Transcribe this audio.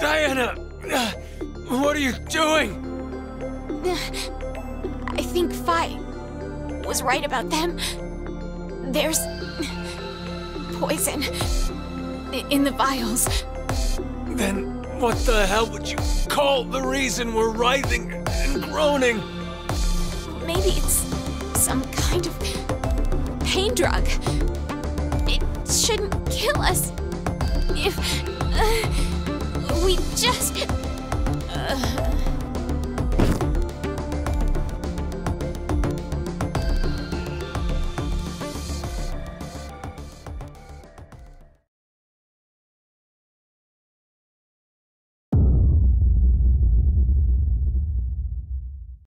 Diana! What are you doing? I think Phi was right about them. There's poison in the vials. Then what the hell would you call the reason we're writhing and groaning? Maybe it's some kind of pain drug. It shouldn't kill us. If we just...